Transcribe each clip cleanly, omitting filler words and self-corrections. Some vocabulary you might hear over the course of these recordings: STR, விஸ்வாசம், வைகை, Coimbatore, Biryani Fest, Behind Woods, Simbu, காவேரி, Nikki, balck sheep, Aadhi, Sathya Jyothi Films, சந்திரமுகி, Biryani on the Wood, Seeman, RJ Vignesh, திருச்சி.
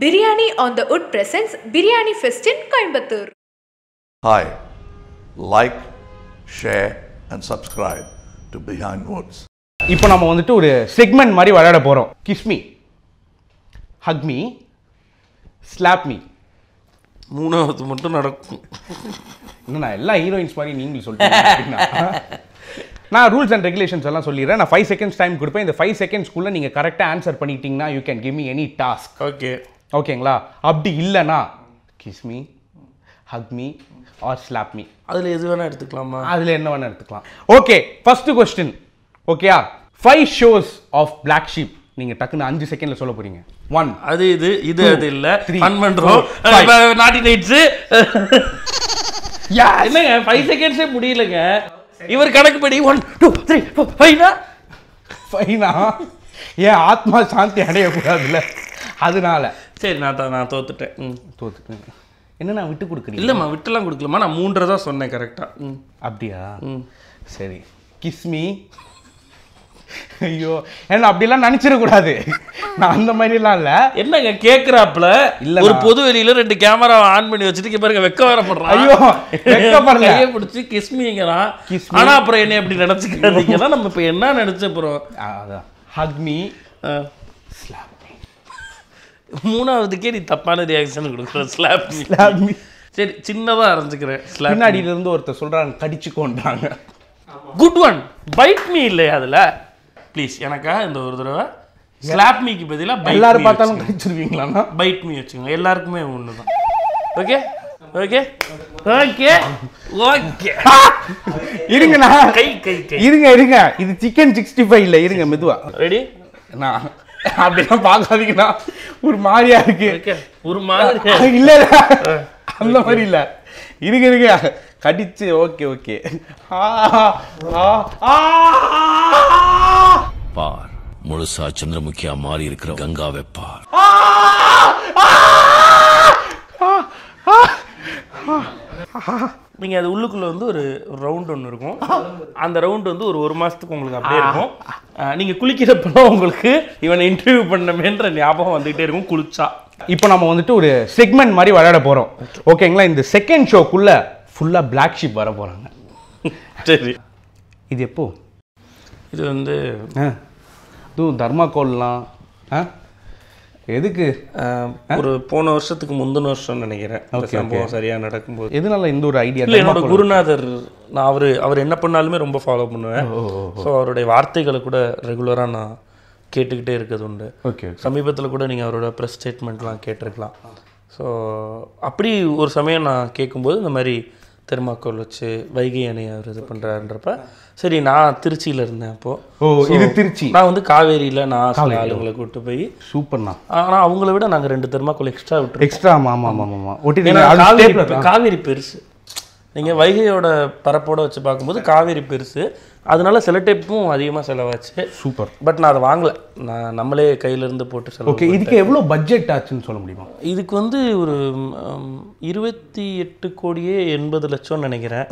Biryani on the Wood presents Biryani Fest in Coimbatore. Hi, like, share and subscribe to Behind Woods. Now we are going to a segment like Kiss me, hug me, slap me. மூணாவது மட்டும் நடக்கும். என்ன எல்லா heroines மாதிரி நீங்க சொல்றீங்க. நான் rules and regulations எல்லாம் சொல்லிறேன். நான் 5 செகண்ட்ஸ் டைம் கொடுப்பேன். இந்த 5 செகண்ட்ஸ்க்குள்ள நீங்க கரெக்ட்டா ஆன்சர் பண்ணிட்டீங்கன்னா you can give me any task. Okay. ஓகேங்களா? அப்படி இல்லனா kiss me, hug me or slap me. அதுல எது வேணா எடுத்துக்கலாமா? அதுல என்ன வேணா எடுத்துக்கலாம். Okay, first question. ஓகேயா? 5 shows of Black Sheep. நீங்க டக்குன்னு 5 செகண்ட்ல சொல்ல போறீங்க. 1 அது இது இது அது இல்ல. ஃபன் பண்றோம். 90 நைட்ஸ். யா என்னங்க 5 செகண்ட்ஸ்ல முடியலங்க. இவர் கணக்குப்படி 1 2 3 4 ஃபைனா ஃபைனா. ஏ ஆத்மா சாந்தி அடைய கூடாதுல. அதனால சரி நான் தோத்துட்டேன். தோத்துட்டேன். என்ன நான் விட்டு கொடுக்கிறேன். இல்லம்மா விட்டலாம் கொடுக்கலமா. நான் 3 தான் சொன்னேன் கரெக்ட்டா. அப்படியா? சரி. கிஸ் மீ ஐயோ என்ன அப்படிலாம் நினைச்சிட கூடாது. நான் அந்த மாதிரிலாம் இல்ல. என்னங்க கேக்குறாப்ல ஒரு பொது வெளியில 2 கேமரா ஆன் பண்ணி வச்சிட்டு கேப்பறங்க வெக்க வரப்படுறான். ஐயோ வெக்க பண்றல கை புடிச்சி கிஸ் மீங்கறான். ஆனா அப்புறம் என்ன அப்படி நடந்துக்கிறீங்கன்னா நம்ம இப்ப என்ன நடந்துச்சு bro? அதான் hug me slap me. மூணாவதுக்கே நீ தப்பான ரியாக்ஷன் கொடுக்குற. slap me slap me. சரி சின்னதா அரைஞ்சிக்கிறேன். பின்னாடில இருந்து ஒருத்தர் சொல்றாங்க கடிச்சுக்கோன்றாங்க. good one bite me இல்ல அதுல ப்ளீஸ் எனக்கா இந்த ஒரு தடவை ஸ்லாப் மீக்கு பதிலாக எல்லாரும் பார்த்தாலும் கடிச்சிருவீங்களாண்ணா பைட் மீ வச்சுக்கோங்க. எல்லாருக்குமே ஒன்று தான். ஓகே ஓகே ஓகே ஓகே இருங்கண்ணா கை கை இருங்க இருங்க. இது சிக்கன் 65 இல்லை இருங்க மெதுவா. ரெடி அண்ணா அப்படிலாம் பார்க்காதீங்கண்ணா ஒரு மாதிரியா இருக்கு. ஓகே ஒரு மாதிரியா இல்லை அந்த மாதிரி இல்லை இருங்க இருங்க கடிச்சு. ஓகே ஓகே ஆ ஆ ஆ பார் முழுசா சந்திரமுகியா மாறி இருக்கிற கங்காவை பார். நீங்க அது உள்ளுக்குள்ள வந்து ஒரு ரவுண்ட் ஒன்று இருக்கும். அந்த ரவுண்ட் வந்து ஒரு 1 மாசத்துக்கு உங்களுக்கு அப்படியே இருக்கும். நீங்க குளிக்கிறப்போ உங்களுக்கு இவனை இன்டர்வியூ பண்ணமேன்ற ஞாபகம் வந்துகிட்டே இருக்கும். குளிச்சா இப்போ நம்ம வந்துட்டு ஒரு செக்மெண்ட் மாதிரி விளையாட போறோம். ஓகேங்களா? இந்த செகண்ட் ஷோக்குள்ள ஃபுல்லா Black Sheep வர போறாங்க. சரி இது எப்போ இது வந்து இதுவும் தர்மாகோல்லாம் எதுக்கு ஒரு போன வருஷத்துக்கு முந்தின வருஷம்னு நினைக்கிறேன். அந்த சம்பவம் சரியாக நடக்கும்போது எதுனால இந்த ஒரு ஐடியா இல்லை. என்னோட குருநாதர் நான் அவர் என்ன பண்ணாலுமே ரொம்ப ஃபாலோ பண்ணுவேன். ஸோ அவருடைய வார்த்தைகளை கூட ரெகுலராக நான் கேட்டுக்கிட்டே இருக்கிறது உண்டு. ஓகே சமீபத்தில் கூட நீங்கள் அவரோட ப்ரெஸ் ஸ்டேட்மெண்ட்லாம் கேட்டிருக்கலாம். ஸோ அப்படி ஒரு சமயம் நான் கேட்கும்போது இந்த மாதிரி தெர்மாக்கோல் வச்சு வைகை அணையை அவர் இது பண்ணுறாருன்றப்ப சரி நான் திருச்சியில் இருந்தேன். அப்போது இது திருச்சி நான் வந்து காவேரியில் நான் ஆளுங்களை கூப்பிட்டு போய் சூப்பர்ண்ணா. ஆனால் அவங்கள விட நாங்கள் 2 தெர்மாக்கோல் எக்ஸ்ட்ரா விட்டு எக்ஸ்ட்ரா. ஆமாம் ஆமாம் ஆமாம் ஒட்டி காவேரி பெருசு. நீங்கள் வைகையோட பரப்போடு வச்சு பார்க்கும்போது காவேரி பெருசு. அதனால சில டைப்பும் அதிகமாக செலவாச்சு. சூப்பர். பட் நான் அதை வாங்கலை. நான் நம்மளே கையிலேருந்து போட்டு செலவு. ஓகே இதுக்கு எவ்வளோ பட்ஜெட் ஆச்சுன்னு சொல்ல முடியுமா? இதுக்கு வந்து ஒரு 28 கோடியே 80 லட்சம்னு நினைக்கிறேன்.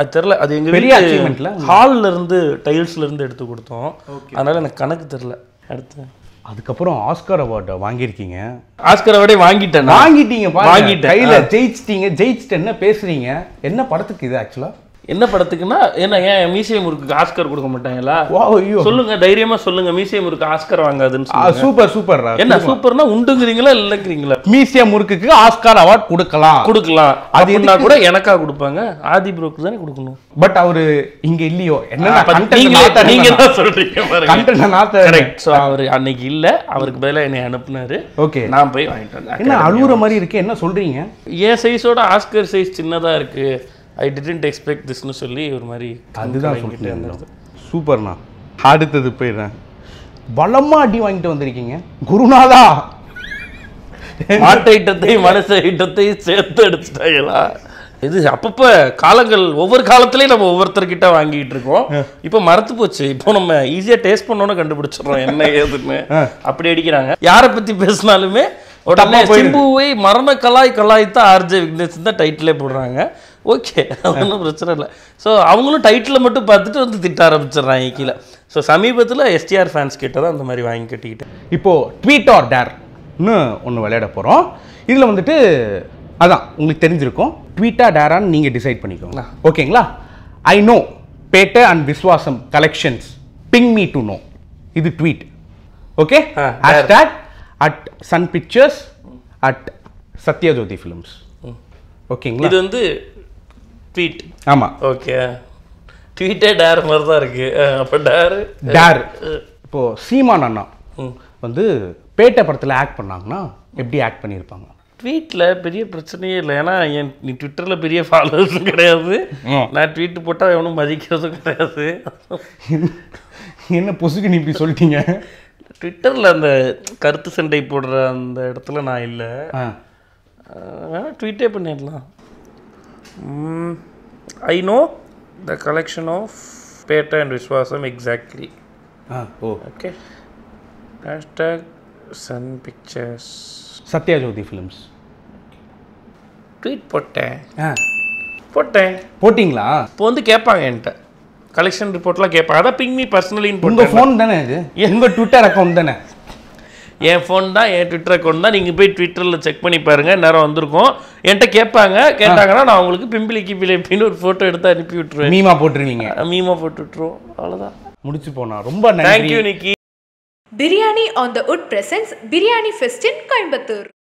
அது தெரில. அது எங்கள் பெரிய அச்சீவ்மெண்ட்டில் ஹால்லேருந்து டைல்ஸ்லேருந்து எடுத்து கொடுத்தோம். அதனால் எனக்கு கணக்கு தெரில. அடுத்து அதுக்கப்புறம் ஆஸ்கார் அவார்டை வாங்கியிருக்கீங்க. ஆஸ்கார் அவார்டே வாங்கிட்டேன். வாங்கிட்டீங்க வாங்கிட்டேன் கையில் ஜெயிச்சிட்டீங்க. ஜெயிச்சிட்டு என்ன பேசுகிறீங்க? என்ன படத்துக்கு இது ஆக்சுவலாக? என்ன படத்துக்குன்னா ஏன்னா ஏன் மீசை முறுக்கு ஆஸ்கர் கொடுக்க மாட்டாங்களா? சொல்லுங்க தைரியமாக சொல்லுங்க. மீசை முறுக்கு ஆஸ்கர் வாங்காதுன்னு. Super super. என்ன சூப்பர்னா உண்டுங்கிறீங்களா இல்லைங்கிறீங்களா? மீசை முறுக்குக்கு ஆஸ்கார் அவார்ட் கொடுக்கலாம் கொடுக்கலாம். அது என்ன கூட எனக்காக கொடுப்பாங்க. ஆதி ப்ரோக்கு தானே கொடுக்கணும். பட் அவரு இங்க இல்லையோ என்ன சொல்றீங்க? அன்னைக்கு இல்ல அவருக்கு பதிலா என்னை அனுப்புனாரு. ஓகே நான் போய் வாங்கிட்டு வந்தேன். என்ன அழுகுற மாதிரி இருக்கு? என்ன சொல்றீங்க? ஏன் சைஸோட ஆஸ்கர் சைஸ் சின்னதா இருக்கு. ஐ டிடன்ட் எக்ஸ்பெக்ட் திஸ்னு சொல்லி ஒரு மாதிரி அதுதான் சொல்லிட்டு இருந்தது. சூப்பர்ண்ணா. அடுத்தது போயிடுறேன். பலமா அடி வாங்கிட்டு வந்திருக்கீங்க குருநாதா. மாட்டு ஐட்டத்தை மனசு ஐட்டத்தை சேர்த்து அடிச்சுட்டாங்களா? இது அப்பப்போ காலங்கள் ஒவ்வொரு காலத்துலேயும் நம்ம ஒவ்வொருத்தர்கிட்ட வாங்கிட்டு இருக்கோம். இப்போ மறத்து போச்சு. இப்போ நம்ம ஈஸியாக டேஸ்ட் பண்ணோன்னு கண்டுபிடிச்சிடறோம் என்ன ஏதுன்னு. அப்படி அடிக்கிறாங்க. யாரை பற்றி பேசினாலுமே உடனே சிம்புவை மரண கலாய் கலாய்த்தா ஆர்ஜே விக்னேஷ் தான் டைட்டிலே போடுறாங்க. ஓகே ஒன்றும் பிரச்சனை இல்லை. ஸோ அவங்களும் டைட்டில் மட்டும் பார்த்துட்டு வந்து திட்ட ஆரம்பிச்சிடுறாங்க கீழே. ஸோ சமீபத்தில் STR ஃபேன்ஸ் கிட்ட தான் அந்த மாதிரி வாங்கி கட்டிக்கிட்டேன். இப்போது ட்வீட் ஆர் டேர் ஒன்று விளையாட போகிறோம். இதில் வந்துட்டு அதான் உங்களுக்கு தெரிஞ்சிருக்கும். ட்வீட்டா டேரான்னு நீங்கள் டிசைட் பண்ணிக்கோங்க, ஓகேங்களா? I know Petta and விஸ்வாசம் collections ping me to know. இது tweet, okay? Hashtag at Sun Pictures at Sathya Jyothi Films, ஓகேங்களா? இது வந்து ட்வீட். ஆமாம், ஓகே. ட்வீட்டே டேர் மாதிரி தான் இருக்குது. அப்போ டேர் டேர் இப்போது சீமான் அண்ணா வந்து பேட்டை படத்தில் ஆக்ட் பண்ணாங்கன்னா எப்படி ஆக்ட் பண்ணியிருப்பாங்க? ட்வீட்டில் பெரிய பிரச்சனையே இல்லை, ஏன்னா என் நீ ட்விட்டரில் பெரிய ஃபாலோவர்ஸும் கிடையாது, நான் ட்வீட்டு போட்டால் எவனும் மதிக்கிறதும் கிடையாது. என்ன பொசுக்கு நீ இப்படி சொல்லிட்டீங்க? ட்விட்டரில் அந்த கருத்து சண்டை போடுற அந்த இடத்துல நான் இல்லை, வேணால் ட்வீட்டே பண்ணிடலாம். I know the collection of Petta and விஸ்வாசம் exactly. Okay. Hashtag Sun Pictures Sathya Jyothi Films. Tweet போட்டேன் போட்டேன் போட்டிங்களா? இப்போ வந்து கேட்பாங்க என்கிட்ட கலெக்ஷன் ரிப்போர்ட்லாம் கேட்பாங்க. அதான் பிங் மீ பர்சனலின்னு போட்டு. உங்கள் ஃபோன் தானே இது? எங்கள் ட்விட்டர் அக்கௌண்ட் தானே? என் ஃபோன் தான், என் ட்விட்டர் அக்கௌண்ட் தான். நீங்கள் போய் ட்விட்டரில் செக் பண்ணி பாருங்கள், நேரம் வந்திருக்கும். என்கிட்ட கேட்பாங்க, கேட்டாங்கன்னா நான் உங்களுக்கு பிம்பிளிக்கு பிள்ளைப்பின்னு ஒரு ஃபோட்டோ எடுத்து அனுப்பி விட்டுருவேன். மீமா போட்டுருவீங்க? மீமா போட்டு விட்டுருவோம், அவ்வளோதான், முடிச்சு போனா. ரொம்ப thank you Nikki. Biryani on the Wood presents Biryani Fest in Coimbatore.